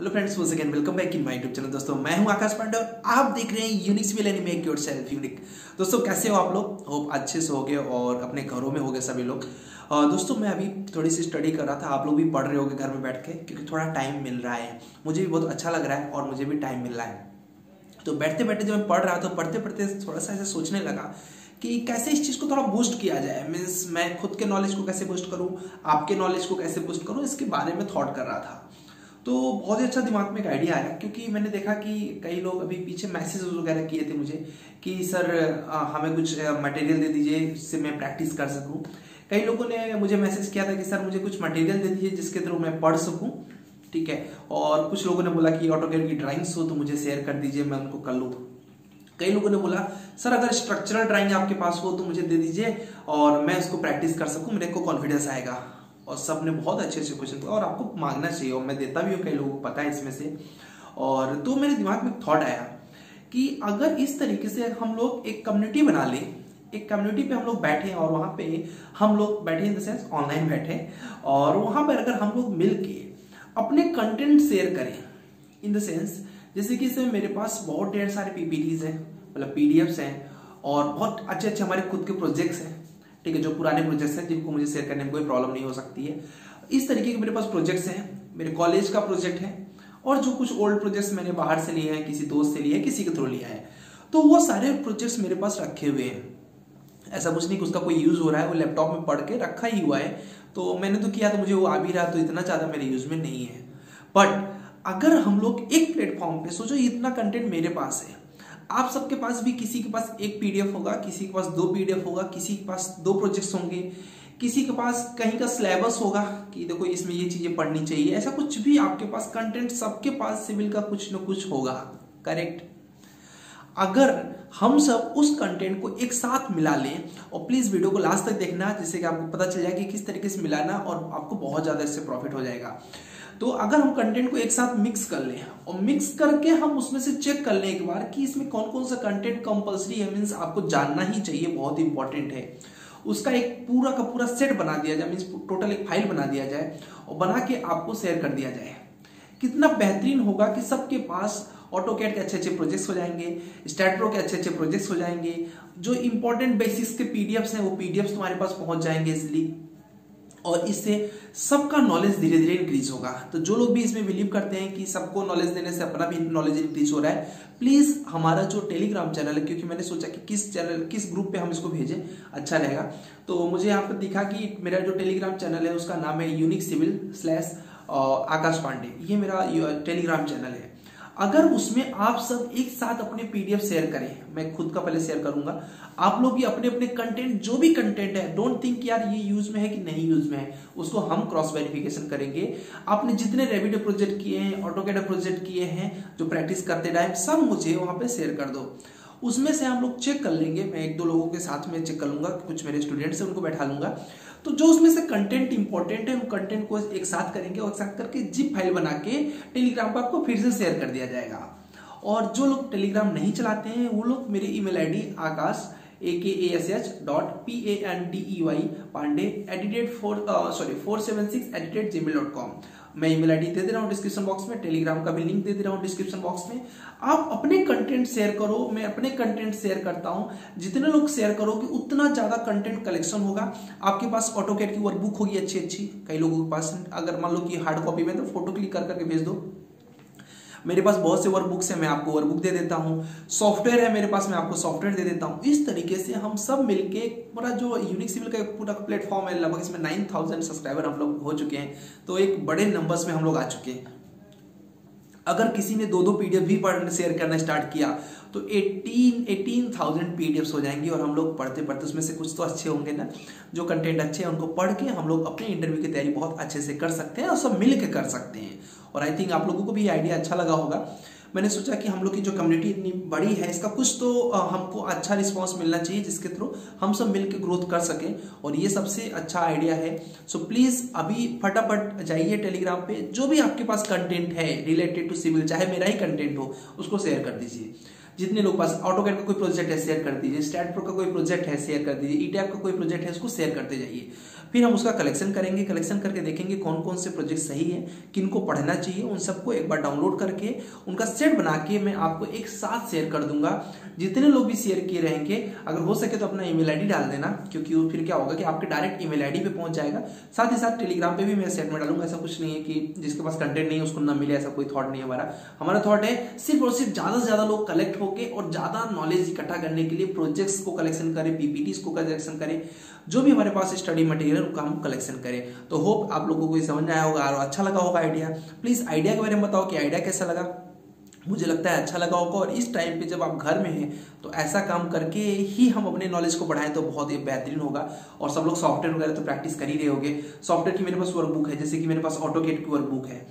Hello friends, once again welcome back in my YouTube channel. दोस्तों मैं हूं आकाश पांडे, आप देख रहे हैं unique civil and make yourself unique. दोस्तों कैसे हो आप लोग? होप अच्छे से हो गए और अपने घरों में हो गए सभी लोग। दोस्तों मैं अभी थोड़ी सी स्टडी कर रहा था, आप लोग भी पढ़ रहे होगे घर में बैठ के, क्योंकि थोड़ा टाइम मिल रहा है, मुझे भी बहुत अच्छा लग रहा है और मुझे भी टाइम मिल रहा है। तो बैठते बैठते जब मैं पढ़ रहा था, पढ़ते पढ़ते थोड़ा सा ऐसे सोचने लगा कि कैसे इस चीज़ को थोड़ा बूस्ट किया जाए। मीन्स मैं खुद के नॉलेज को कैसे बूस्ट करूँ, आपके नॉलेज को कैसे बूस्ट करूँ, इसके बारे में थॉट कर रहा था। तो बहुत ही अच्छा दिमाग में एक आइडिया आया, क्योंकि मैंने देखा कि कई लोग अभी पीछे मैसेज वगैरह किए थे मुझे कि सर हमें कुछ मटेरियल दे दीजिए जिससे मैं प्रैक्टिस कर सकूँ। कई लोगों ने मुझे मैसेज किया था कि सर मुझे कुछ मटेरियल दे दीजिए जिसके थ्रू मैं पढ़ सकूँ, ठीक है। और कुछ लोगों ने बोला कि ऑटो कैड की ड्राइंग्स हो तो मुझे शेयर कर दीजिए, मैं उनको कर लूँ। कई लोगों ने बोला सर अगर स्ट्रक्चरल ड्राइंग आपके पास हो तो मुझे दे दीजिए और मैं उसको प्रैक्टिस कर सकूँ, मेरे को कॉन्फिडेंस आएगा। और सब ने बहुत अच्छे अच्छे क्वेश्चन पूछा और आपको मांगना चाहिए और मैं देता भी हूँ, कई लोगों को पता है इसमें से। और तो मेरे दिमाग में थॉट आया कि अगर इस तरीके से हम लोग एक कम्युनिटी बना लें, एक कम्युनिटी पे हम लोग बैठे और वहाँ पे हम लोग बैठे इन द सेंस ऑनलाइन बैठे, और वहाँ पर अगर हम लोग मिल के अपने कंटेंट शेयर करें इन द सेंस, जैसे कि इसमें मेरे पास बहुत ढेर सारे पीपीटीज हैं, मतलब पीडीएफ्स हैं, और बहुत अच्छे अच्छे हमारे खुद के प्रोजेक्ट्स हैं, ठीक है, जो पुराने प्रोजेक्ट्स हैं जिनको मुझे शेयर करने में कोई प्रॉब्लम नहीं हो सकती है। इस तरीके के मेरे पास प्रोजेक्ट्स हैं, मेरे कॉलेज का प्रोजेक्ट है और जो कुछ ओल्ड प्रोजेक्ट्स मैंने बाहर से लिए हैं, किसी दोस्त से लिए हैं, किसी के थ्रू लिया है, तो वो सारे प्रोजेक्ट्स मेरे पास रखे हुए हैं। ऐसा कुछ नहीं कि उसका कोई यूज़ हो रहा है, वो लैपटॉप में पढ़ के रखा ही हुआ है, तो मैंने तो किया तो मुझे वो आ भी रहा, तो इतना ज़्यादा मेरे यूज़ में नहीं है। बट अगर हम लोग एक प्लेटफॉर्म पे, सोचो इतना कंटेंट मेरे पास है, आप सबके पास भी, किसी के पास एक पीडीएफ होगा, किसी के पास दो पीडीएफ होगा, किसी के पास दो प्रोजेक्ट्स होंगे, किसी के पास कहीं का सिलेबस होगा कि देखो इसमें ये चीज़ें पढ़नी चाहिए, ऐसा कुछ भी आपके पास कंटेंट, सबके पास सिविल का कुछ ना कुछ होगा, करेक्ट। अगर हम सब उस कंटेंट को एक साथ मिला लें, और प्लीज़ वीडियो को लास्ट तक देखना जिससे कि आपको पता चल जाए कि किस तरीके से मिलाना, और आपको बहुत ज़्यादा इससे प्रॉफिट हो जाएगा। तो अगर हम कंटेंट को एक साथ मिक्स कर लें और मिक्स करके हम उसमें से चेक कर लें एक बार कि इसमें कौन कौन सा कंटेंट कंपल्सरी है, मीन्स आपको जानना ही चाहिए, बहुत इंपॉर्टेंट है, उसका एक पूरा का पूरा सेट बना दिया जाए, मीन्स टोटल एक फाइल बना दिया जाए और बना के आपको शेयर कर दिया जाए। कितना बेहतरीन होगा कि सबके पास ऑटो कैड के अच्छे अच्छे प्रोजेक्ट्स हो जाएंगे, स्टैटपोर्ट के अच्छे अच्छे प्रोजेक्ट्स हो जाएंगे, जो इंपॉर्टेंट बेसिस के पीडीएफ्स हैं वो पीडीएफ्स तुम्हारे पास पहुंच जाएंगे इसलिए, और इससे सबका नॉलेज धीरे धीरे इंक्रीज होगा। तो जो लोग भी इसमें बिलीव करते हैं कि सबको नॉलेज देने से अपना भी नॉलेज इंक्रीज हो रहा है, प्लीज़ हमारा जो टेलीग्राम चैनल है, क्योंकि मैंने सोचा कि किस चैनल, किस ग्रुप पे हम इसको भेजें अच्छा रहेगा, तो मुझे यहाँ पर दिखा कि मेरा जो टेलीग्राम चैनल है उसका नाम है यूनिक सिविल / आकाश पांडे, ये मेरा टेलीग्राम चैनल है। अगर उसमें आप सब एक साथ अपने पीडीएफ शेयर करें, मैं खुद का पहले शेयर करूंगा, आप लोग भी अपने अपने कंटेंट, जो भी कंटेंट है, डोंट थिंक यार ये यूज में है कि नहीं यूज में है, उसको हम क्रॉस वेरिफिकेशन करेंगे। आपने जितने रेविट प्रोजेक्ट किए हैं, ऑटो कैड प्रोजेक्ट किए हैं, जो प्रैक्टिस करते टाइम, सब मुझे वहां पे शेयर कर दो, उसमें से हम लोग चेक कर लेंगे। मैं एक दो लोगों के साथ में चेक कर लूँगा, कुछ मेरे स्टूडेंट्स हैं उनको बैठा लूँगा, तो जो उसमें से कंटेंट इंपॉर्टेंट है उन कंटेंट को एक साथ करेंगे और एक साथ करके जिप फाइल बना के टेलीग्राम पर आपको फिर से शेयर कर दिया जाएगा। और जो लोग टेलीग्राम नहीं चलाते हैं वो लोग मेरी ईमेल आईडी akash.pandey@476@gmail.com मैं ईमेल आईडी दे रहा हूँ डिस्क्रिप्शन बॉक्स में, टेलीग्राम का भी लिंक दे रहा हूँ डिस्क्रिप्शन बॉक्स में। आप अपने कंटेंट शेयर करो, मैं अपने कंटेंट शेयर करता हूँ, जितने लोग शेयर करोगे उतना ज़्यादा कंटेंट कलेक्शन होगा। आपके पास ऑटो कैड की वर्कबुक होगी अच्छी, कई लोगों के पास, अगर मान लो कि हार्ड कॉपी में, तो फोटो क्लिक कर करके भेज दो। मेरे पास बहुत से वर्कबुक्स हैं, मैं आपको वर्कबुक दे देता हूँ। सॉफ्टवेयर है मेरे पास, मैं आपको सॉफ्टवेयर दे देता हूँ। इस तरीके से हम सब मिलके पूरा जो यूनिक सिविल का पूरा प्लेटफॉर्म है, लगभग इसमें 9000 सब्सक्राइबर हम लोग हो चुके हैं, तो एक बड़े नंबर्स में हम लोग आ चुके हैं। अगर किसी ने दो पीडीएफ भी पढ़ना शेयर करना स्टार्ट किया तो 18,000 पीडीएफ्स हो जाएंगी, और हम लोग पढ़ते पढ़ते उसमें से कुछ तो अच्छे होंगे ना, जो कंटेंट अच्छे हैं उनको पढ़ के हम लोग अपने इंटरव्यू की तैयारी बहुत अच्छे से कर सकते हैं और सब मिल के कर सकते हैं। और आई थिंक आप लोगों को भी आइडिया अच्छा लगा होगा। मैंने सोचा कि हम लोग की जो कम्युनिटी इतनी बड़ी है, इसका कुछ तो हमको अच्छा रिस्पांस मिलना चाहिए जिसके थ्रू हम सब मिलकर ग्रोथ कर सकें, और ये सबसे अच्छा आइडिया है। सो प्लीज़ अभी फटाफट जाइए टेलीग्राम पे, जो भी आपके पास कंटेंट है रिलेटेड टू सिविल, चाहे मेरा ही कंटेंट हो, उसको शेयर कर दीजिए। जितने लोग पास ऑटो कैड का कोई प्रोजेक्ट है शेयर कर दीजिए, स्टैटपोर्ट का कोई प्रोजेक्ट है शेयर कर दीजिए, ईटैप का कोई प्रोजेक्ट है उसको शेयर करते जाइए। फिर हम उसका कलेक्शन करेंगे, कलेक्शन करके देखेंगे कौन कौन से प्रोजेक्ट सही है, किनको पढ़ना चाहिए, उन सबको एक बार डाउनलोड करके उनका सेट बना के मैं आपको एक साथ शेयर कर दूंगा। जितने लोग भी शेयर किए रहेंगे, अगर हो सके तो अपना ईमेल आईडी डाल देना, क्योंकि फिर क्या होगा कि आपके डायरेक्ट ईमेल आईडी पे पहुंच जाएगा। साथ ही साथ टेलीग्राम पे भी मैं सेट में डालूंगा। ऐसा कुछ नहीं है कि जिसके पास कंटेंट नहीं है उसको ना मिले, ऐसा कोई थॉट नहीं है हमारा। हमारा थॉट है सिर्फ और सिर्फ ज्यादा से ज्यादा लोग कलेक्ट होके और ज्यादा नॉलेज इकट्ठा करने के लिए प्रोजेक्ट्स को कलेक्शन करें, पीपीटीज को कलेक्शन करें, जो भी हमारे पास स्टडी मटेरियल उसका हम कलेक्शन करें। तो होप आप लोगों को ये समझ आया होगा और अच्छा लगा होगा आइडिया। प्लीज आइडिया के बारे में बताओ कि आइडिया कैसा लगा। मुझे लगता है अच्छा लगा होगा, और इस टाइम पे जब आप घर में हैं तो ऐसा काम करके ही हम अपने नॉलेज को बढ़ाएं तो बहुत ही बेहतरीन होगा। और सब लोग सॉफ्टवेयर वगैरह तो प्रैक्टिस कर ही रहे होंगे। सॉफ्टवेयर की मेरे पास वर्कबुक है, जैसे कि मेरे पास ऑटो कैड की वर्कबुक है,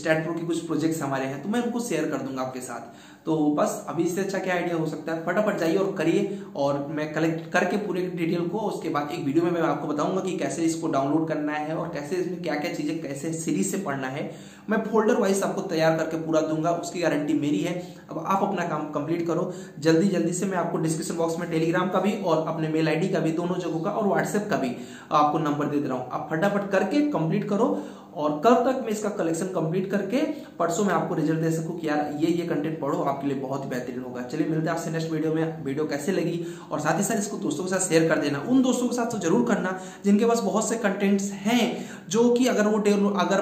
स्टैटपोर्ट के कुछ प्रोजेक्ट्स हमारे हैं, तो मैं उनको शेयर कर दूंगा आपके साथ। तो बस अभी इससे अच्छा क्या आइडिया हो सकता है, फटाफट जाइए और करिए। और मैं कलेक्ट करके पूरे डिटेल को उसके बाद एक वीडियो में मैं आपको बताऊंगा कि कैसे इसको डाउनलोड करना है और कैसे इसमें क्या क्या चीजें कैसे सीरीज से पढ़ना है। मैं फोल्डर वाइज आपको तैयार करके पूरा दूंगा, उसकी गारंटी मेरी है। अब आप अपना काम कंप्लीट करो जल्दी जल्दी से। मैं आपको डिस्क्रिप्शन बॉक्स में टेलीग्राम का भी और अपने मेल आईडी का भी, दोनों जगहों का, और व्हाट्सएप का भी आपको नंबर दे दे रहा हूँ। आप फटाफट करके कंप्लीट करो, और कल तक मैं इसका कलेक्शन कंप्लीट करके परसों में आपको रिजल्ट दे सकूं कि यार ये कंटेंट पढ़ो, आपके लिए बहुत ही बेहतरीन होगा। चलिए मिलते हैं आपसे नेक्स्ट वीडियो में। वीडियो कैसे लगी, और साथ ही साथ इसको दोस्तों के साथ शेयर कर देना। उन दोस्तों के साथ तो जरूर करना जिनके पास बहुत से कंटेंट्स हैं, जो कि अगर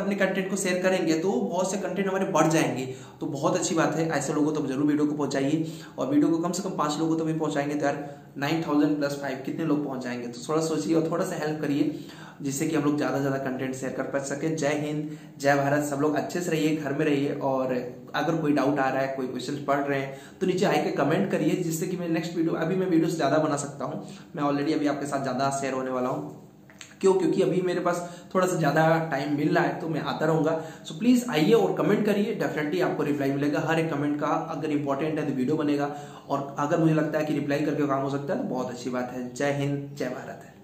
अपने कंटेंट को शेयर करेंगे तो बहुत से कंटेंट हमारे बढ़ जाएंगे। तो बहुत अच्छी बात है, ऐसे लोगों तो जरूर वीडियो को पहुंचाइए। और वीडियो को कम से कम 5 लोगों तो भी पहुंचाएंगे तो यार 9000 + 5 कितने लोग पहुंच जाएंगे। तो थोड़ा सोचिए और थोड़ा सा हेल्प करिए, जिससे कि हम लोग ज़्यादा से ज़्यादा कंटेंट शेयर कर पा सके। जय हिंद, जय भारत। सब लोग अच्छे से रहिए, घर में रहिए, और अगर कोई डाउट आ रहा है, कोई क्वेश्चन पढ़ रहे हैं तो नीचे आके कमेंट करिए, जिससे कि मैं नेक्स्ट वीडियो, अभी मैं वीडियोस ज़्यादा बना सकता हूँ। मैं ऑलरेडी अभी आपके साथ ज़्यादा शेयर होने वाला हूँ, क्योंकि अभी मेरे पास थोड़ा सा ज़्यादा टाइम मिल रहा है, तो मैं आता रहूँगा। सो प्लीज़ आइए और कमेंट करिए, डेफिनेटली आपको रिप्लाई मिलेगा हर एक कमेंट का। अगर इंपॉर्टेंट है तो वीडियो बनेगा, और अगर मुझे लगता है कि रिप्लाई करके काम हो सकता है तो बहुत अच्छी बात है। जय हिंद, जय भारत है।